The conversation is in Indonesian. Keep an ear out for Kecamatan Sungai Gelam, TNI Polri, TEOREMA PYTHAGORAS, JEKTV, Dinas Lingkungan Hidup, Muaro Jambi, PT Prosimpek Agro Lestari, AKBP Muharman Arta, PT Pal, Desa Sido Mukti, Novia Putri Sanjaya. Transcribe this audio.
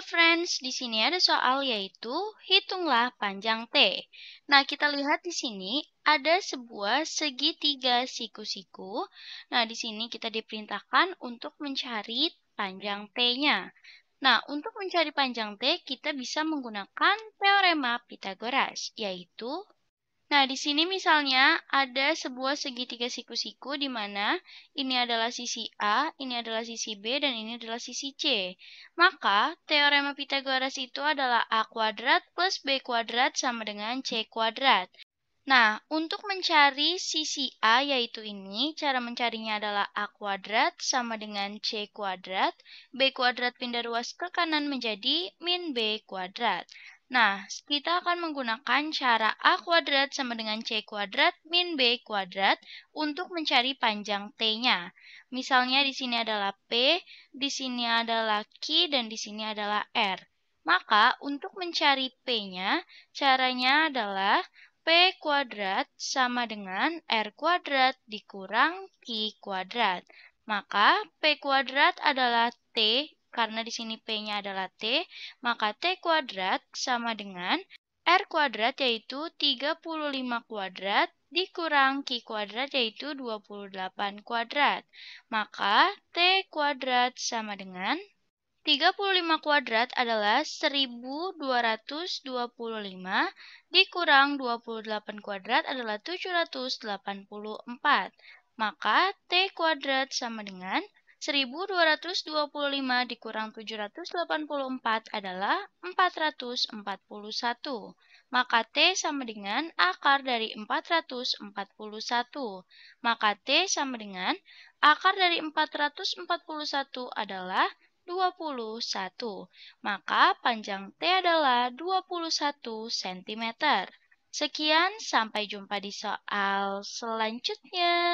Halo friends, di sini ada soal yaitu hitunglah panjang T. Nah, kita lihat di sini ada sebuah segitiga siku-siku. Nah, di sini kita diperintahkan untuk mencari panjang T-nya. Nah, untuk mencari panjang T, kita bisa menggunakan teorema Pythagoras, yaitu nah, di sini misalnya ada sebuah segitiga siku-siku di mana ini adalah sisi A, ini adalah sisi B, dan ini adalah sisi C. Maka, teorema Pythagoras itu adalah A kuadrat plus B kuadrat sama dengan C kuadrat. Nah, untuk mencari sisi A yaitu ini, cara mencarinya adalah A kuadrat sama dengan C kuadrat, B kuadrat pindah ruas ke kanan menjadi min B kuadrat. Nah, kita akan menggunakan cara A kuadrat sama dengan C kuadrat min B kuadrat untuk mencari panjang T-nya. Misalnya di sini adalah P, di sini adalah Q, dan di sini adalah R. Maka, untuk mencari P-nya, caranya adalah P kuadrat sama dengan R kuadrat dikurang Q kuadrat. Maka, P kuadrat adalah T. Karena di sini P-nya adalah T, maka T kuadrat sama dengan R kuadrat yaitu 35 kuadrat dikurang Q kuadrat yaitu 28 kuadrat. Maka T kuadrat sama dengan 35 kuadrat adalah 1225 dikurang 28 kuadrat adalah 784. Maka T kuadrat sama dengan 1225 dikurang 784 adalah 441. Maka T sama dengan akar dari 441. Maka T sama dengan akar dari 441 adalah 21. Maka panjang T adalah 21 cm. Sekian, sampai jumpa di soal selanjutnya.